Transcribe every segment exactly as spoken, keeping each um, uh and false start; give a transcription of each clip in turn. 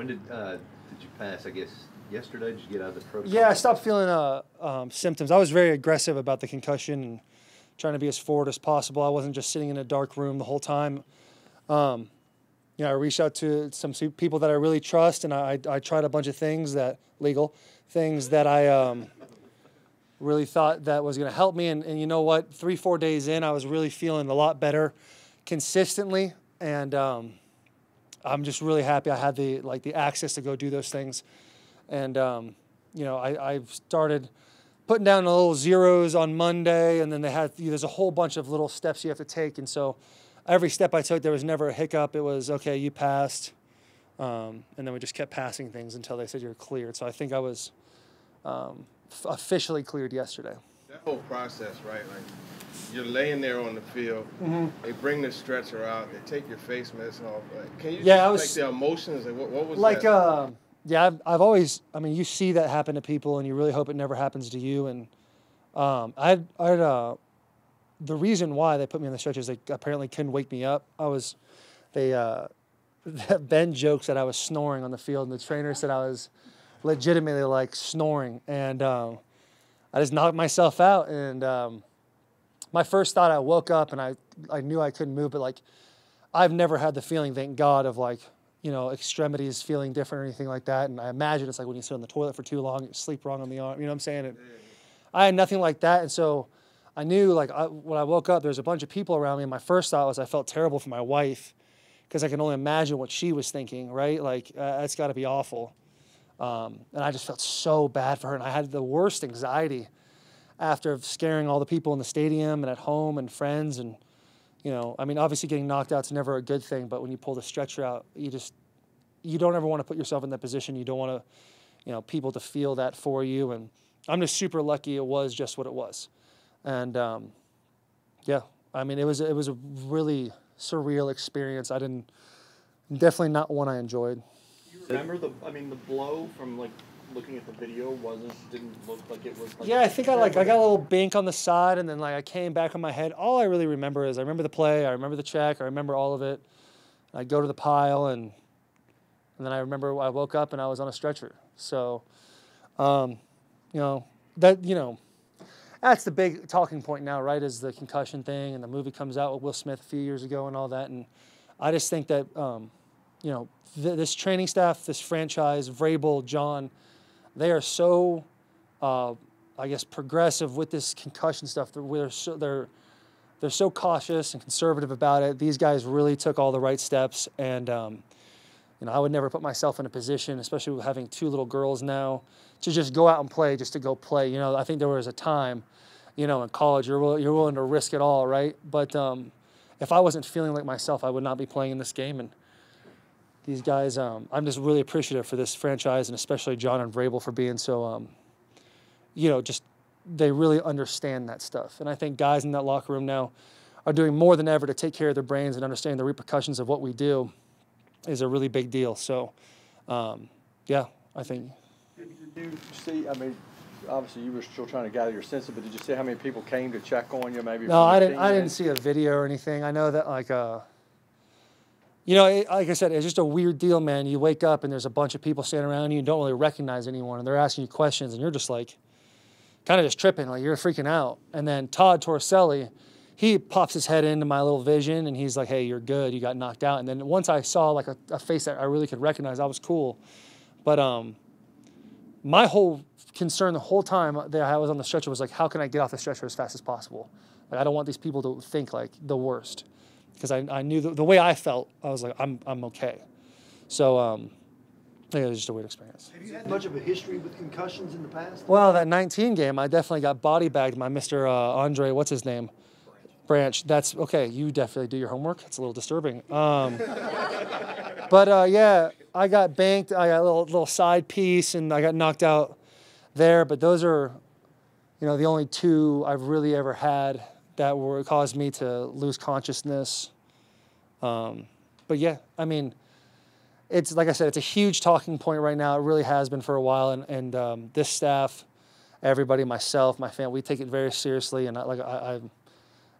When did uh, did you pass, I guess, yesterday? Did you get out of the protocol? Yeah, I stopped feeling uh, um, symptoms. I was very aggressive about the concussion and trying to be as forward as possible. I wasn't just sitting in a dark room the whole time. Um, you know, I reached out to some people that I really trust, and I, I tried a bunch of things that, legal, things that I um, really thought that was going to help me. And, and you know what? Three, four days in, I was really feeling a lot better consistently. And um, I'm just really happy I had the, like, the access to go do those things. And, um, you know, I, I've started putting down the little zeros on Monday, and then they had, there's a whole bunch of little steps you have to take. And so every step I took, there was never a hiccup. It was, okay, you passed. Um, and then we just kept passing things until they said you're cleared. So I think I was um, f- officially cleared yesterday. That whole process, right? Like, you're laying there on the field. Mm-hmm. They bring the stretcher out. They take your face mask off. Like, can you yeah, just, I was, like, the emotions? Like, what, what was like, that? Uh, yeah, I've, I've always, I mean, you see that happen to people, and you really hope it never happens to you. And um, I, I, uh, the reason why they put me on the stretcher is they apparently couldn't wake me up. I was, they, uh, Ben jokes that I was snoring on the field, and the trainer said I was legitimately, like, snoring. And um, I just knocked myself out, and um, my first thought, I woke up, and I, I knew I couldn't move, but, like, I've never had the feeling, thank God, of, like, you know, extremities feeling different or anything like that. And I imagine it's like when you sit on the toilet for too long, you sleep wrong on the arm, you know what I'm saying? And I had nothing like that. And so I knew, like, I, when I woke up, there was a bunch of people around me. And my first thought was I felt terrible for my wife, because I can only imagine what she was thinking, right? Like, uh, that's got to be awful. Um, and I just felt so bad for her. And I had the worst anxiety after scaring all the people in the stadium and at home and friends. And, you know, I mean, obviously getting knocked out is never a good thing, but when you pull the stretcher out, you just, you don't ever want to put yourself in that position. You don't want to, you know, people to feel that for you. And I'm just super lucky it was just what it was. And, um, yeah, I mean, it was, it was a really surreal experience. I didn't, definitely not one I enjoyed. You remember the, I mean, the blow from, like, looking at the video wasn't, didn't look like it was. Like, yeah, I think I like I got a little bink on the side, and then, like, I came back on my head. All I really remember is I remember the play, I remember the check, I remember all of it. I go to the pile, and and then I remember I woke up and I was on a stretcher. So, um, you know that you know, that's the big talking point now, right? Is the concussion thing, and the movie comes out with Will Smith a few years ago, and all that. And I just think that um, you know th this training staff, this franchise, Vrabel, John. They are so, uh, I guess, progressive with this concussion stuff. They're so, they're, they're so cautious and conservative about it. These guys really took all the right steps. And, um, you know, I would never put myself in a position, especially with having two little girls now, to just go out and play, just to go play. You know, I think there was a time, you know, in college, you're, will, you're willing to risk it all, right? But um, if I wasn't feeling like myself, I would not be playing in this game. And these guys, um, I'm just really appreciative for this franchise, and especially John and Vrabel for being so, um, you know, just they really understand that stuff. And I think guys in that locker room now are doing more than ever to take care of their brains, and understanding the repercussions of what we do is a really big deal. So, um, yeah, I think. Did you see, I mean, obviously you were still trying to gather your senses, but did you see how many people came to check on you? Maybe. No, I didn't. I didn't see a video or anything. I know that, like, uh, you know, it, like I said, it's just a weird deal, man. You wake up and there's a bunch of people standing around you and don't really recognize anyone, and they're asking you questions, and you're just, like, kind of just tripping, like, you're freaking out. And then Todd Torricelli, he pops his head into my little vision, and he's like, hey, you're good. You got knocked out. And then once I saw, like, a, a face that I really could recognize, I was cool. But um, my whole concern the whole time that I was on the stretcher was, like, how can I get off the stretcher as fast as possible? Like, I don't want these people to think, like, the worst. Because I, I knew the, the way I felt, I was like, I'm, I'm okay. So um, yeah, it was just a weird experience. Have you had much of a history with concussions in the past? Well, that nineteen game, I definitely got body bagged by Mister Uh, Andre, what's his name? Branch. Branch. That's okay. You definitely do your homework. It's a little disturbing. Um, but uh, yeah, I got banked. I got a little, little side piece, and I got knocked out there. But those are, you know, the only two I've really ever had that were, caused me to lose consciousness. Um, but yeah, I mean, it's like I said, it's a huge talking point right now. It really has been for a while. And, and um, this staff, everybody, myself, my family, we take it very seriously. And I, like, I, I,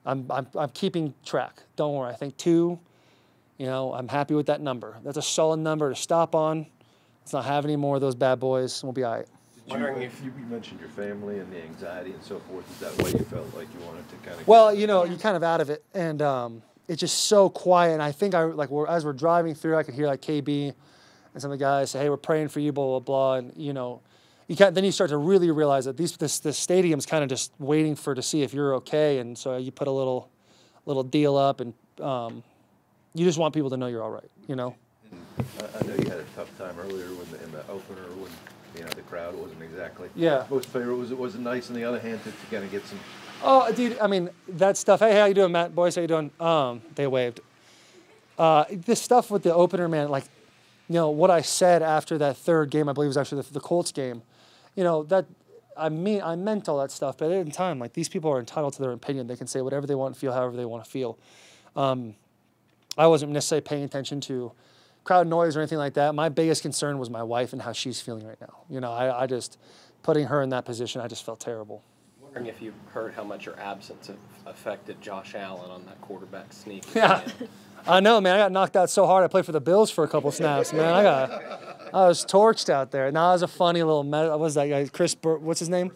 I'm, I'm, I'm keeping track. Don't worry. I think two, you know, I'm happy with that number. That's a solid number to stop on. Let's not have any more of those bad boys, and we'll be all right. I'm wondering if you, you mentioned your family and the anxiety and so forth. Is that why you felt like you wanted to kind of? Well, you know, you're kind of out of it, and um, it's just so quiet. And I think I like we're, as we're driving through, I could hear like K B and some of the guys say, "Hey, we're praying for you," blah blah blah. And you know, you can't, then you start to really realize that these this this stadium's kind of just waiting for to see if you're okay. And so you put a little little deal up, and um, you just want people to know you're all right. You know. I know you had a tough time earlier when the, in the opener when. You know, the crowd wasn't exactly yeah. most favorite. Was it wasn't nice. On the other hand, to, to kind of get some. Oh, dude! I mean, that stuff. Hey, how you doing, Matt? Boys, how you doing? Um, they waved. Uh, this stuff with the opener, man. Like, you know, what I said after that third game, I believe was actually the, the Colts game. You know that. I mean, I meant all that stuff, but at the time, like these people are entitled to their opinion. They can say whatever they want, and feel however they want to feel. Um, I wasn't necessarily paying attention to crowd noise or anything like that. My biggest concern was my wife and how she's feeling right now. You know, I, I just, putting her in that position, I just felt terrible. I'm wondering if you heard how much your absence affected Josh Allen on that quarterback sneak. Yeah, I know, man. I got knocked out so hard. I played for the Bills for a couple snaps, man. I got, I was torched out there. Now I was a funny little, what was that guy? Chris, Bur what's his name?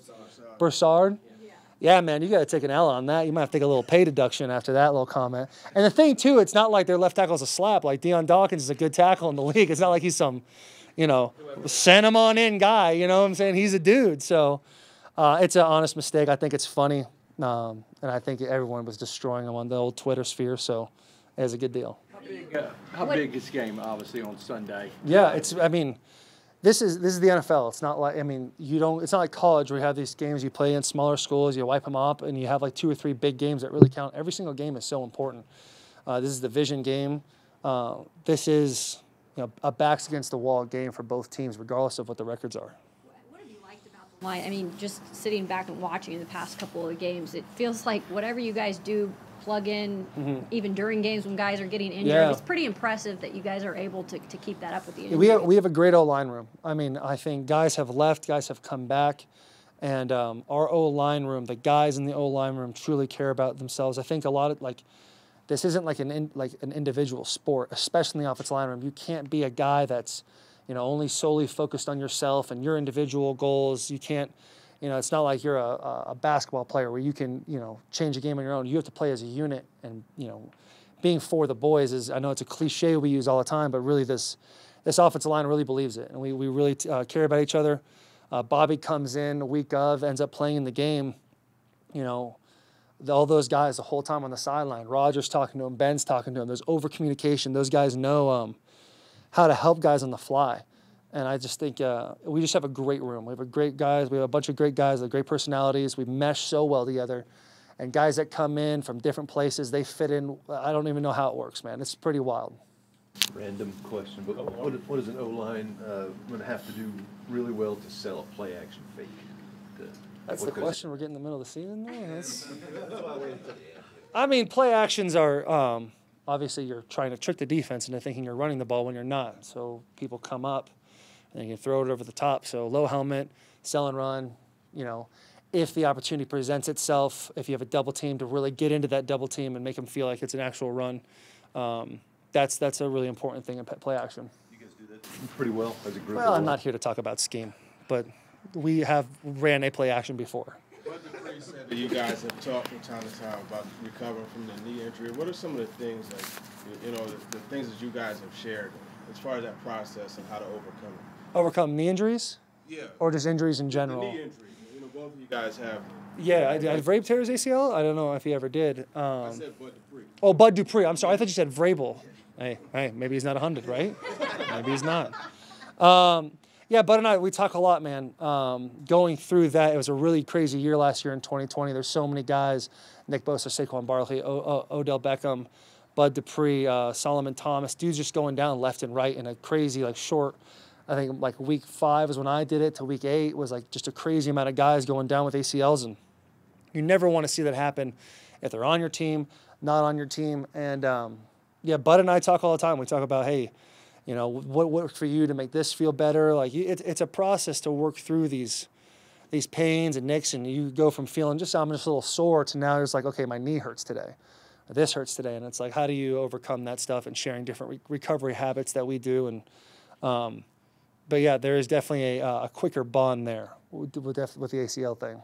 Broussard. Broussard? Yeah. yeah, man, you got to take an L on that. You might have to take a little pay deduction after that little comment. And the thing, too, it's not like their left tackle's a slap. Like, Deion Dawkins is a good tackle in the league. It's not like he's some, you know, send him on in guy. You know what I'm saying? He's a dude. So uh, it's an honest mistake. I think it's funny. Um, and I think everyone was destroying him on the old Twitter sphere. So it was a good deal. How big, uh, how big is game, obviously, on Sunday? Yeah, it's, I mean, This is this is the N F L. It's not like I mean you don't. It's not like college where you have these games you play in smaller schools. You wipe them up and you have like two or three big games that really count. Every single game is so important. Uh, this is the division game. Uh, this is you know, a backs against the wall game for both teams, regardless of what the records are. What have you liked about the line? I mean, just sitting back and watching the past couple of games, it feels like whatever you guys do, plug in, mm-hmm. even during games when guys are getting injured. Yeah. It's pretty impressive that you guys are able to, to keep that up with the injury. We have, we have a great O-line room. I mean, I think guys have left, guys have come back, and um, our O-line room, the guys in the O-line room truly care about themselves. I think a lot of, like, this isn't like an, in, like an individual sport, especially in the offensive line room. You can't be a guy that's, you know, only solely focused on yourself and your individual goals. You can't. You know, it's not like you're a, a basketball player where you can, you know, change a game on your own. You have to play as a unit, and you know, being for the boys is. I know it's a cliche we use all the time, but really, this this offensive line really believes it, and we we really t uh, care about each other. Uh, Bobby comes in the week of, ends up playing in the game. You know, the, all those guys the whole time on the sideline. Roger's talking to him, Ben's talking to him. There's over communication. Those guys know um, how to help guys on the fly. And I just think uh, we just have a great room. We have a great guys. We have a bunch of great guys with great personalities. We mesh so well together. And guys that come in from different places, they fit in. I don't even know how it works, man. It's pretty wild. Random question, but what, what does an O-line uh, going to have to do really well to sell a play-action fake? To, That's the question we're getting in the middle of the season. Though. I mean, play-actions are um, obviously you're trying to trick the defense into thinking you're running the ball when you're not. So people come up. And you can throw it over the top. So low helmet, sell and run, you know, if the opportunity presents itself, if you have a double team to really get into that double team and make them feel like it's an actual run, um, that's that's a really important thing in play action. You guys do that pretty well as a group. Well, I'm not here to talk about scheme, but we have ran a play action before. Bud Dupree said that you guys have talked from time to time about recovering from the knee injury. What are some of the things, like, you know, the, the things that you guys have shared as far as that process and how to overcome it? Overcome knee injuries? Yeah. Or just injuries in general? The knee injury. You know, both of you guys have. Yeah, I, I, Vrabel tears A C L? I don't know if he ever did. Um, I said Bud Dupree. Oh, Bud Dupree. I'm sorry. I thought you said Vrabel. Hey, hey, maybe he's not a hundred, right? Maybe he's not. Um, yeah, Bud and I, we talk a lot, man. Um, going through that, it was a really crazy year last year in twenty twenty. There's so many guys. Nick Bosa, Saquon Barkley, o o Odell Beckham, Bud Dupree, uh, Solomon Thomas. Dudes just going down left and right in a crazy, like, short – I think like week five is when I did it to week eight was like just a crazy amount of guys going down with A C Ls. And you never want to see that happen if they're on your team, not on your team. And um, yeah, Bud and I talk all the time. We talk about, hey, you know, what worked for you to make this feel better? Like it, it's a process to work through these these pains and nicks. And you go from feeling just, I'm just a little sore to now it's like, okay, my knee hurts today. Or this hurts today. And it's like, how do you overcome that stuff and sharing different re recovery habits that we do? And, um, but yeah, there is definitely a, a quicker bond there with, with the A C L thing.